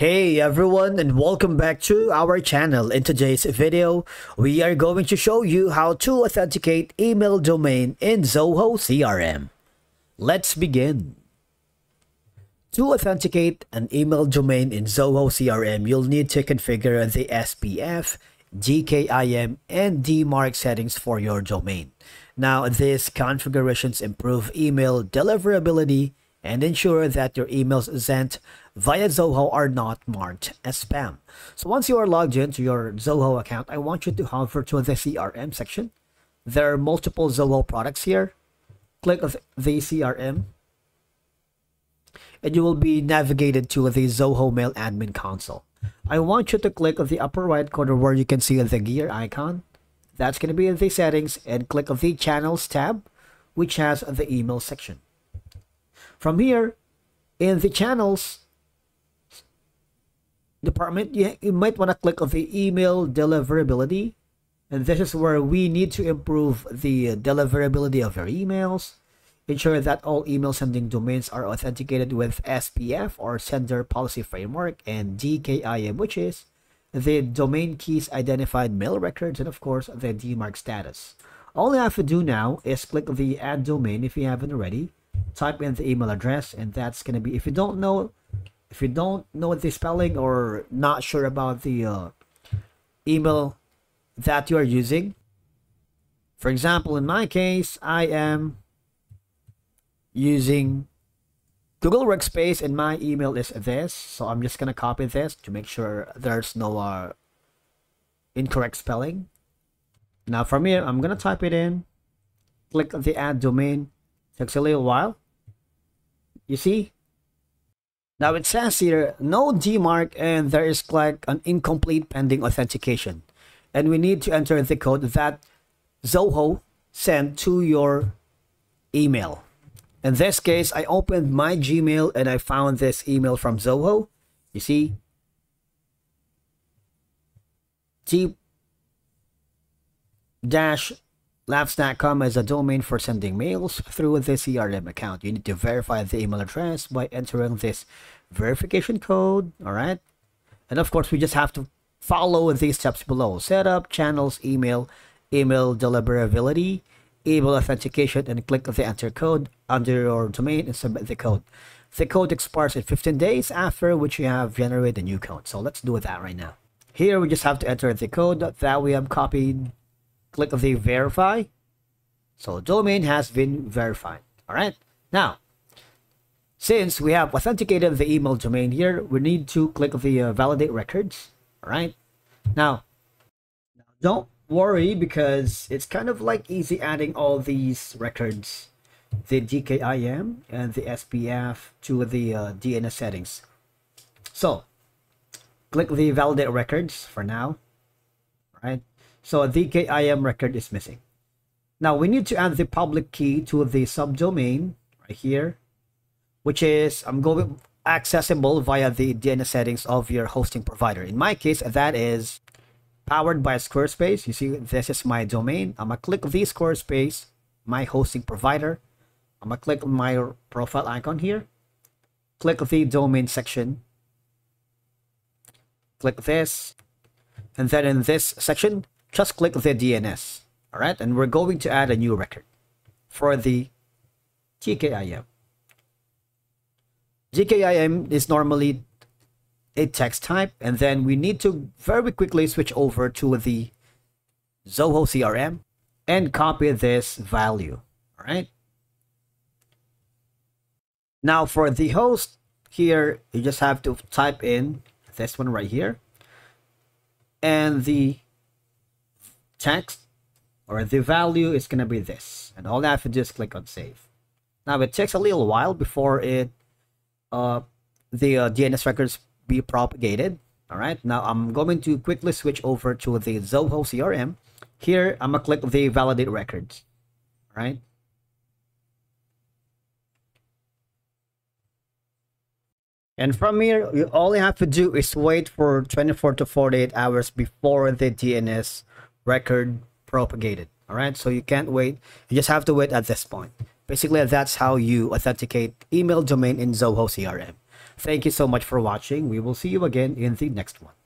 Hey everyone, and welcome back to our channel. In today's video, we are going to show you how to authenticate email domain in Zoho CRM. Let's begin. To authenticate an email domain in Zoho CRM, you'll need to configure the SPF, DKIM, and DMARC settings for your domain. Now, these configurations improve email deliverability and ensure that your emails sent via Zoho are not marked as spam. So once you are logged into your Zoho account, I want you to hover to the CRM section. There are multiple Zoho products here. Click on the CRM, and you will be navigated to the Zoho Mail Admin Console. I want you to click on the upper right corner where you can see the gear icon. That's going to be in the settings, and click on the Channels tab, which has the email section. From here, in the Channels department, you might want to click on the Email Deliverability. And this is where we need to improve the deliverability of your emails. Ensure that all email sending domains are authenticated with SPF or Sender Policy Framework and DKIM, which is the domain keys identified mail records, and of course the DMARC status. All you have to do now is click the Add Domain if you haven't already. Type in the email address, and that's going to be, if you don't know the spelling or not sure about the email that you are using. For example, in my case, I am using Google Workspace and my email is this, so I'm just going to copy this to make sure there's no incorrect spelling. Now from here, I'm going to type it in, click the Add Domain. Takes a little while. You see, now it says here no DMARC, and there is like an incomplete pending authentication, and we need to enter the code that Zoho sent to your email. In this case, I opened my Gmail and I found this email from Zoho. You see, t-labs.com as a domain for sending mails through the CRM account. You need to verify the email address by entering this verification code. All right, and of course we just have to follow these steps below: setup, channels, email deliverability, email authentication, and click the enter code under your domain and submit the code. The code expires in 15 days, after which you have generated a new code. So let's do that right now. Here we just have to enter the code that we have copied. Click the verify. So domain has been verified. All right, now since we have authenticated the email domain here, we need to click the validate records. All right, now don't worry, because it's kind of like easy adding all these records, the DKIM and the SPF, to the DNS settings. So click the validate records for now. All right, so a DKIM record is missing. Now we need to add the public key to the subdomain right here, which is accessible via the DNS settings of your hosting provider. In my case, that is powered by Squarespace. You see, this is my domain. I'm gonna click the Squarespace, my hosting provider. I'm gonna click my profile icon here, click the domain section, click this, and then in this section just click the DNS. All right, and we're going to add a new record for the DKIM. DKIM is normally a text type, and then we need to very quickly switch over to the Zoho CRM and copy this value. All right, now for the host here, you just have to type in this one right here and the text or the value is going to be this, and all I have to do is click on save. Now it takes a little while before it the DNS records be propagated. All right, now I'm going to quickly switch over to the Zoho CRM. Here I'm gonna click the validate records. All right, and from here you all you have to do is wait for 24 to 48 hours before the DNS record propagated. All right, so you can't wait, you just have to wait at this point. Basically, that's how you authenticate email domain in Zoho CRM. Thank you so much for watching. We will see you again in the next one.